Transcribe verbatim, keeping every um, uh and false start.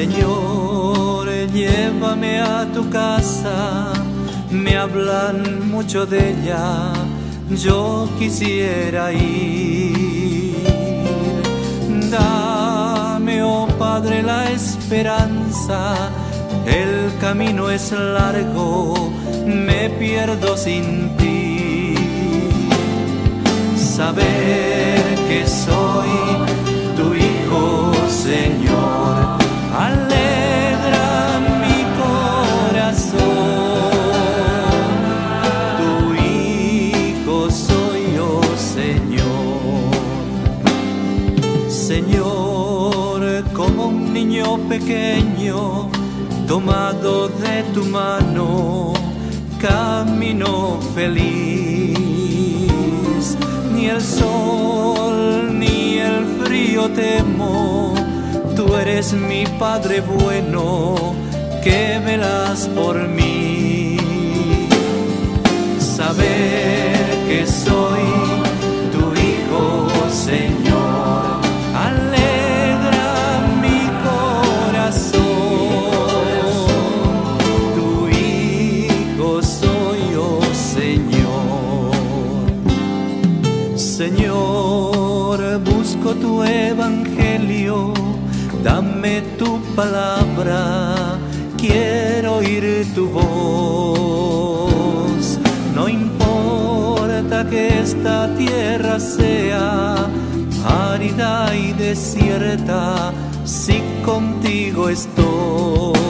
Señor, llévame a tu casa, me hablan mucho de ella, yo quisiera ir. Dame, oh Padre, la esperanza, el camino es largo, me pierdo sin ti. Saber que soy tu hijo, Señor, alegra mi corazón. Tu hijo soy yo, Señor. Señor, como un niño pequeño, tomado de tu mano, camino feliz. Ni el sol ni el frío temo, tú eres mi Padre bueno, que velas por mí. Saber que soy tu hijo, Señor, alegra mi corazón. Tu hijo soy yo, Señor. Señor, busco tu evangelio, dame tu palabra, quiero oír tu voz. No importa que esta tierra sea árida y desierta, si contigo estoy.